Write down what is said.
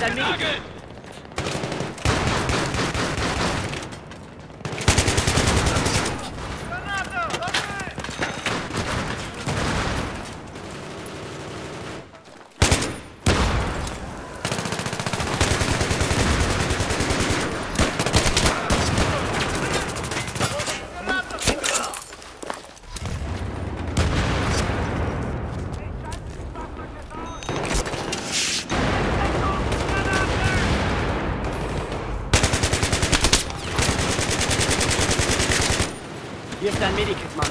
daneben. Hier ist ein Medikit, Mann.